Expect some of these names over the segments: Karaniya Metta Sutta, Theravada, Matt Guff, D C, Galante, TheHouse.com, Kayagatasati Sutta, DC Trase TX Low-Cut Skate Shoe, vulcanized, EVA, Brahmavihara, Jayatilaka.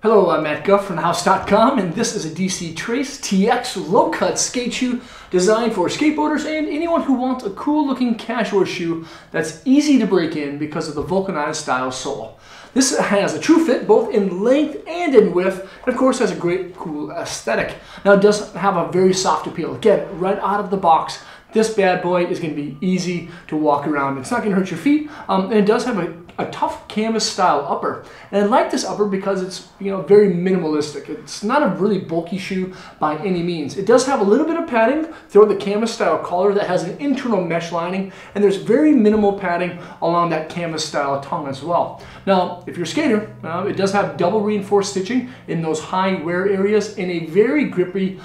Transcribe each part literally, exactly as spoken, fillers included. Hello, I'm Matt Guff from the house dot com, and this is a D C Trase T X Low-Cut Skate Shoe designed for skateboarders and anyone who wants a cool-looking casual shoe that's easy to break in because of the vulcanized style sole. This has a true fit both in length and in width, and of course has a great cool aesthetic. Now, it does have a very soft appeal. Again, right out of the box, this bad boy is going to be easy to walk around. It's not going to hurt your feet, um, and it does have a, a tough canvas style upper. And I like this upper because it's you know very minimalistic. It's not a really bulky shoe by any means. It does have a little bit of padding through the canvas style collar that has an internal mesh lining, and there's very minimal padding along that canvas style tongue as well. Now, if you're a skater, uh, it does have double reinforced stitching in those high wear areas in a very grippy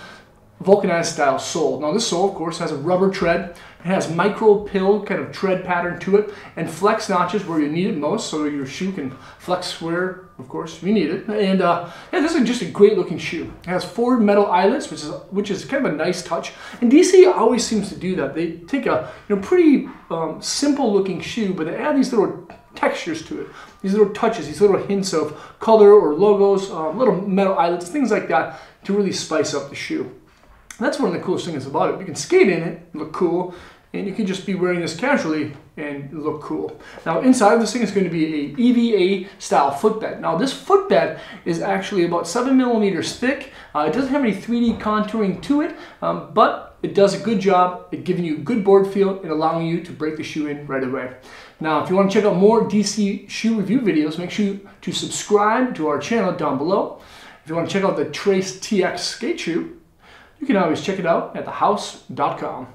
vulcanized style sole. Now, this sole, of course, has a rubber tread. It has micro pill kind of tread pattern to it and flex notches where you need it most, so your shoe can flex where, of course, you need it. And uh, yeah, this is just a great looking shoe. It has forward metal eyelets, which is which is kind of a nice touch. And D C always seems to do that. They take a you know pretty um, simple looking shoe, but they add these little textures to it, these little touches, these little hints of color or logos, um, little metal eyelets, things like that, to really spice up the shoe. That's one of the coolest things about it. You can skate in it, look cool, and you can just be wearing this casually and look cool. Now, inside of this thing is going to be an E V A style footbed. Now, this footbed is actually about seven millimeters thick. Uh, it doesn't have any three D contouring to it, um, but it does a good job at giving you good board feel and allowing you to break the shoe in right away. Now, if you want to check out more D C shoe review videos, make sure to subscribe to our channel down below. If you want to check out the Trase T X Skate Shoe, you can always check it out at the house dot com.